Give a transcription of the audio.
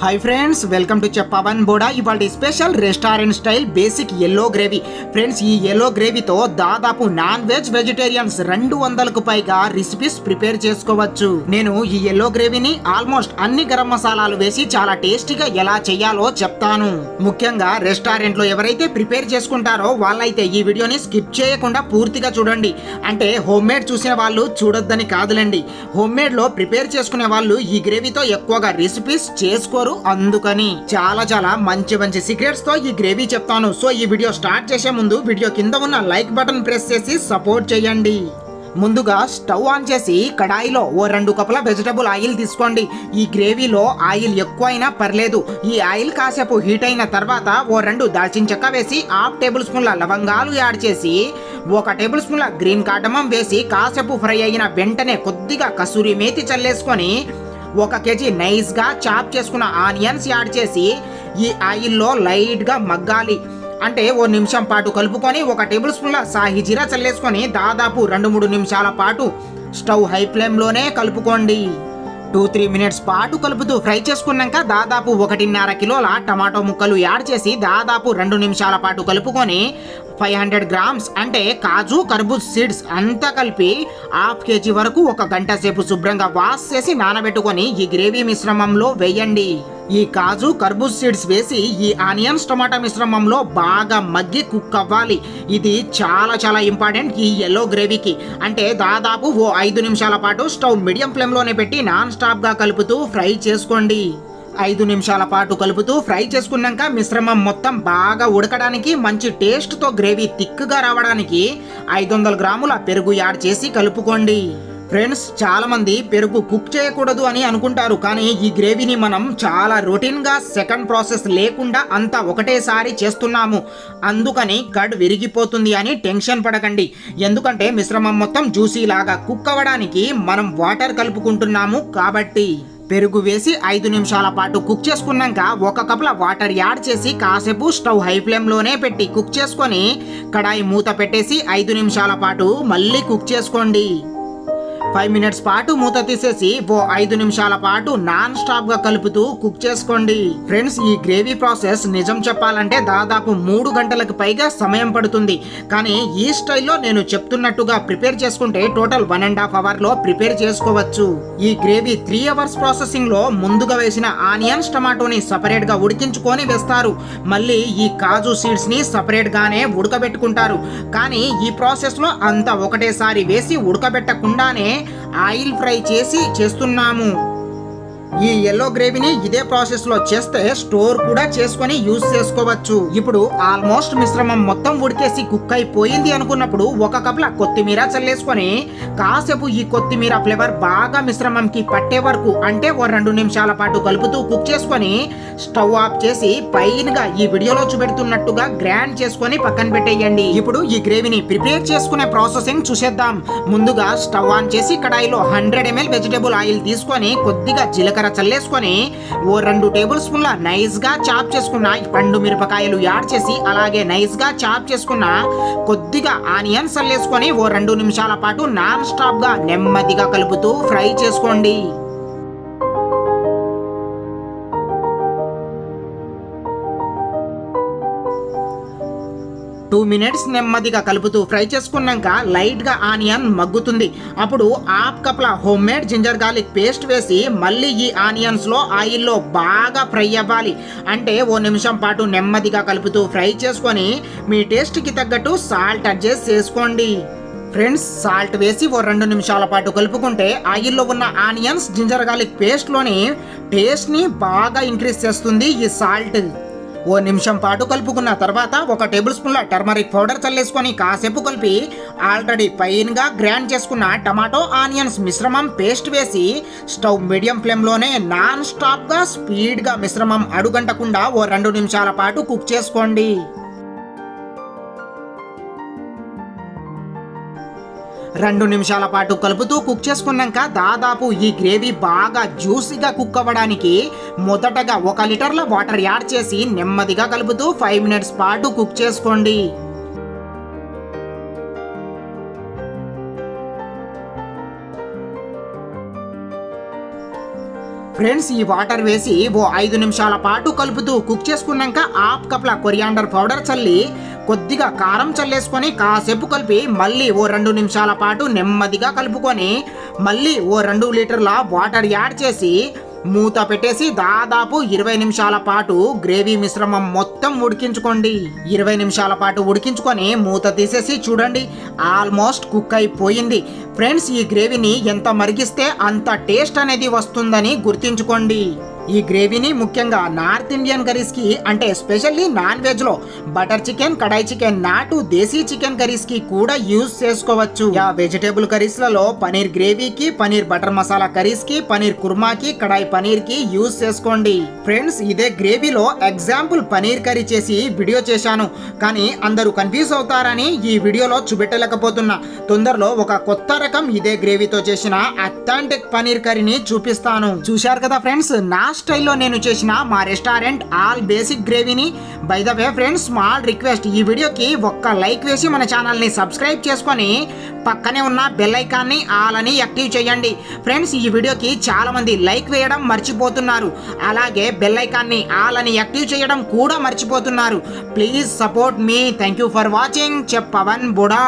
Hi friends welcome to chef Pavan Boda इवाल्टी special restaurant style basic yellow gravy friends ई yellow gravy तो दादापू non veg vegetarians 200 కు పైగా రెసిపీస్ ప్రిపేర్ చేసుకోవచ్చు। నేను ఈ yellow గ్రేవీని ఆల్మోస్ట్ అన్ని గరం మసాలాలు వేసి చాలా టేస్టీగా ఎలా చేయాలో చెప్తాను। ముఖ్యంగా రెస్టారెంట్ లో ఎవరైతే ప్రిపేర్ చేసుకుంటారో వాళ్ళైతే ఈ వీడియోని స్కిప్ చేయకుండా పూర్తిగా చూడండి। అంటే హోమ్ మేడ్ చూసిన వాళ్ళు చూడొద్దని కాదులేండి, హోమ్ మేడ్ లో ప్రిపేర్ చేసుకునే వాళ్ళు ఈ గ్రేవీతో ఎక్కువగా రెసిపీస్ చేసుకో అందుకని చాలా చాలా మంచి మంచి సీక్రెట్స్ తో ఈ గ్రేవీ చెప్తాను। సో ఈ వీడియో స్టార్ట్ చేసే ముందు వీడియో కింద ఉన్న లైక్ బటన్ ప్రెస్ చేసి సపోర్ట్ చేయండి। ముందుగా స్టవ్ ఆన్ చేసి కడాయిలో ఓ 2 కప్పుల వెజిటబుల్ ఆయిల్ తీసుకోండి। ఈ గ్రేవీలో ఆయిల్ ఎక్కువైనా పర్లేదు। ఈ ఆయిల్ కాసేపు హీట్ అయిన తర్వాత ఓ 2 దాల్చిన చెక్క వేసి 1/2 టేబుల్ స్పూన్ల లవంగాలు యాడ్ చేసి 1 టేబుల్ స్పూన్ల గ్రీన్ కార్డమం వేసి కాసేపు ఫ్రై అయిన వెంటనే కొద్దిగా కసూరి మేతి చల్లేసుకొని 1 కేజీ నైస్ గా చాప్ చేసుకున్న ఆనియన్స్ యాడ్ చేసి ఈ ఆయిల్లో లైట్ గా మగ్గాలి। అంటే ఓ నిమిషం పాటు కలుపుకొని 1 టేబుల్ స్పూన్ల సాహీ జీరా చల్లేసుకొని దాదాపు 2-3 నిమిషాల పాటు స్టవ్ హై ఫ్లేమ్ లోనే కలుపుకోండి। 2-3 మినిట్స్ పాటు కలుపుతూ ఫ్రై చేసుకున్నాక దాదాపు 1.5 కిలోల టమాటో ముక్కలు యాడ్ చేసి దాదాపు 2 నిమిషాల పాటు కలుపుకొని 500 గ్రామ్స్ అంటే కాజు కర్బూజ్ సీడ్స్ అంతా కలిపి 1/2 కేజీ వరకు 1 గంట సేపు శుభ్రంగా వాష్ చేసి నానబెట్టుకొని ఈ గ్రేవీ మిశ్రమంలో వేయండి। ఈ కాజు కర్బూజ్ సీడ్స్ వేసి ఈ ఆనియన్స్ టమాటా మిశ్రమంలో బాగా మగ్గి కుక్ అవ్వాలి। ఇది చాలా చాలా ఇంపార్టెంట్ ఈ yellow గ్రేవీకి। అంటే దాదాపు 5 నిమిషాల పాటు స్టవ్ మీడియం ఫ్లేమ్లోనే పెట్టి నాన్ స్టాప్గా కలుపుతూ ఫ్రై చేసుకోండి। 5 నిమిషాల పాటు కలుపుతూ ఫ్రై చేసుకున్నాక మిశ్రమం మొత్తం బాగా ఉడకడానికి మంచి టేస్ట్తో గ్రేవీ థిక్గా రావడానికి 500 గ్రాముల పెరుగు యాడ్ చేసి కలుపుకోండి। ఫ్రెండ్స్ చాలామంది పెరుగు కుక్ చేయకూడదు అని అనుకుంటారు, కానీ ఈ గ్రేవీని మనం చాలా రొటీన్గా సెకండ్ ప్రాసెస్ లేకుండా అంతా ఒకటేసారి చేస్తున్నాము, అందుకని కడ్ విరిగిపోతుంది అని టెన్షన్ పడకండి। ఎందుకంటే మిశ్రమం మొత్తం జ్యూసీలాగా కుక్ అవ్వడానికి మనం వాటర్ కలుపుకుంటున్నాము కాబట్టి। పెరుగు వేసి 5 నిమిషాల పాటు కుక్ చేసుకున్నాక 1 కప్ల వాటర్ యాడ్ చేసి కాసేపు స్టవ్ హై ఫ్లేమ్లోనే పెట్టి కుక్ చేసుకొని కడాయి మూత పెట్టేసి 5 నిమిషాల పాటు మళ్ళీ కుక్ చేసుకోండి। 5 మినిట్స్ పాటు మూత తీసేసి 5 నిమిషాల పాటు నాన్ స్టాప్ గా కలుపుతూ కుక్ చేసుకోండి। ఫ్రెండ్స్ ఈ గ్రేవీ ప్రాసెస్ నిజం చెప్పాలంటే దాదాపు 3 గంటలకు పైగా సమయం పడుతుంది, కానీ ఈ స్టైల్లో నేను చెప్తున్నట్టుగా ప్రిపేర్ చేసుకుంటే టోటల్ 1.5 అవర్ లో ప్రిపేర్ చేసుకోవచ్చు। ఈ గ్రేవీ 3 అవర్స్ ప్రాసెసింగ్ లో ముందుగా వేసిన ఆనియన్స్ టమాటోని సపరేట్ గా ఉడికించుకొని వేస్తారు, మళ్ళీ ఈ కాజు సీడ్స్ ని సపరేట్ గానే ఉడకబెట్టుకుంటారు, కానీ ఈ ప్రాసెస్ లో అంతా ఒకటేసారి వేసి ఉడకబెట్టకుండానే ఆయిల్ ఫ్రై చేసి చేస్తున్నాము। ఈ yellow గ్రేవీని ఇదే ప్రాసెస్ లో చేస్తే స్టోర్ కూడా చేసుకొని యూజ్ చేసుకోవచ్చు। ఇప్పుడు ఆల్మోస్ట్ మిశ్రమం మొత్తం ఉడికేసి కుక్ అయిపోయింది అనుకున్నప్పుడు 1 కప్ల కొత్తిమీర చల్లేసుకొని కాసేపు ఈ కొత్తిమీర ఫ్లేవర్ బాగా మిశ్రమంకి పట్టే వరకు అంటే 2 నిమిషాల పాటు కలుపుతూ కుక్ చేసుకొని స్టవ్ ఆఫ్ చేసి పైనగా ఈ వీడియోలో చూపెడుతున్నట్టుగా గ్రైండ్ చేసుకొని పక్కన పెట్టేయండి। ఇప్పుడు ఈ గ్రేవీని ప్రిపేర్ చేసుకునే ప్రాసెసింగ్ చూసేద్దాం। ముందుగా స్టవ్ ఆన్ చేసి కడాయిలో 100 ml వెజిటబుల్ ఆయిల్ తీసుకొని కొద్దిగా జీలకర్ర చల్లేసుకొని 2 టేబుల్ స్పూన్ల నైస్ గా చాప్ చేసుకున్న పండు మిరపకాయలు యాడ్ చేసి అలాగే నైస్ గా చాప్ చేసుకున్న కొద్దిగా ఆనియన్స్ చల్లేసుకొని 2 నిమిషాల పాటు నాన్ స్టాప్ గా నెమ్మదిగా కలుపుతూ ఫ్రై చేసుకోండి। టూ మినిట్స్ నెమ్మదిగా కలుపుతూ ఫ్రై చేసుకున్నాక లైట్గా ఆనియన్ మగ్గుతుంది, అప్పుడు 1/2 కప్ల home made ginger garlic paste వేసి మళ్ళీ ఈ ఆనియన్స్లో ఆయిల్లో బాగా ఫ్రై అవ్వాలి। అంటే 1 నిమిషం పాటు నెమ్మదిగా కలుపుతూ ఫ్రై చేసుకొని మీ టేస్ట్కి తగ్గట్టు సాల్ట్ అడ్జస్ట్ చేసుకోండి। ఫ్రెండ్స్ సాల్ట్ వేసి 2 నిమిషాల పాటు కలుపుకుంటే ఆయిల్లో ఉన్న ఆనియన్స్ జింజర్ గార్లిక్ పేస్ట్లోని టేస్ట్ని బాగా ఇంక్రీజ్ చేస్తుంది ఈ సాల్ట్। 1 నిమిషం పాటు కలుపుకున్న తర్వాత 1 టేబుల్ స్పూన్ల టర్మరిక్ పౌడర్ చల్లేసుకొని కాసేపు కలిపి ఆల్రెడీ ఫైన్గా గ్రైండ్ చేసుకున్న టమాటో ఆనియన్స్ మిశ్రమం పేస్ట్ వేసి స్టవ్ మీడియం ఫ్లేమ్లోనే నాన్ స్టాప్గా స్పీడ్గా మిశ్రమం అడుగంటకుండా 2 నిమిషాల పాటు కుక్ చేసుకోండి। 2 నిమిషాల పాటు కలుపుతూ కుక్ చేసుకున్నాక దాదాపు ఈ గ్రేవీ బాగా జ్యూసీగా కుక్ అవ్వడానికి మొదటగా 1 లీటర్ల వాటర్ యాడ్ చేసి నెమ్మదిగా కలుపుతూ 5 మినిట్స్ పాటు కుక్ చేసుకోండి। फ्रेंड्स ఈ వాటర్ వేసి ఓ 5 నిమిషాల పాటు కలుపుతూ కుక్ చేసుకున్నాక 1/2 కప్ల కొరియాండర్ పౌడర్ చల్లి కొద్దిగా కారం చల్లేసుకొని కాసేపు కలిపి మళ్ళీ ఓ 2 నిమిషాల పాటు నెమ్మదిగా కలుపుకొని మళ్ళీ ఓ 2 లీటర్ల వాటర్ యాడ్ చేసి మూత పెట్టేసి దాదాపు 20 నిమిషాల పాటు గ్రేవీ మిశ్రమం మొత్తం ఉడికించుకోండి। 20 నిమిషాల పాటు ఉడికించుకొని మూత తీసేసి చూడండి ఆల్మోస్ట్ కుక్ అయిపోయింది। ఫ్రెండ్స్ ఈ గ్రేవీని ఎంత మరిగిస్తే అంత టేస్ట్ అనేది వస్తుందని గుర్తించుకోండి। ఈ గ్రేవీని ముఖ్యంగా నార్త్ ఇండియన్ కర్రీస్ కి అంటే స్పెషల్లీ నాన్ వెజ్ లో బటర్ చికెన్, కడాయి చికెన్, నాటు దేశీ చికెన్ కర్రీస్ కి కూడా యూజ్ చేసుకోవచ్చు। యా వెజిటేబుల్ కర్రీస్ లలో పనీర్ గ్రేవీకి, పనీర్ బటర్ మసాలా కర్రీస్ కి, పనీర్ కుర్మాకి, కడాయి పనీర్ కి యూజ్ చేసుకోండి। ఫ్రెండ్స్ ఇదే గ్రేవీలో ఎగ్జాంపుల్ పనీర్ కర్రీ చేసి వీడియో చేశాను, కానీ అందరూ కన్ఫ్యూజ్ అవుతారని ఈ వీడియోలో చూపెట్టలేకపోతున్నా। తొందరలో ఒక కొత్త రకం ఇదే గ్రేవీతో చేసిన అథెంటిక్ పనీర్ కర్రీని చూపిస్తాను। చూశారు కదా ఫ్రెండ్స్, నా స్టైల్లో నేను చేసిన మా రెస్టారెంట్ ఆల్ బేసిక్ గ్రేవీని। By the way friends small request, ఈ వీడియోకి ఒక్క లైక్ వేసి మన ఛానల్ని సబ్స్క్రైబ్ చేసుకొని పక్కనే ఉన్న బెల్ ఐకాన్ని ఆల్ అని యాక్టివ్ చేయండి। ఫ్రెండ్స్ ఈ వీడియోకి చాలామంది లైక్ వేయడం మర్చిపోతున్నారు, అలాగే బెల్ ఐకాన్ని ఆల్ అని యాక్టివ్ చేయడం కూడా మర్చిపోతున్నారు। ప్లీజ్ సపోర్ట్ మీ। Thank you for watching. Chef Pavan Boda.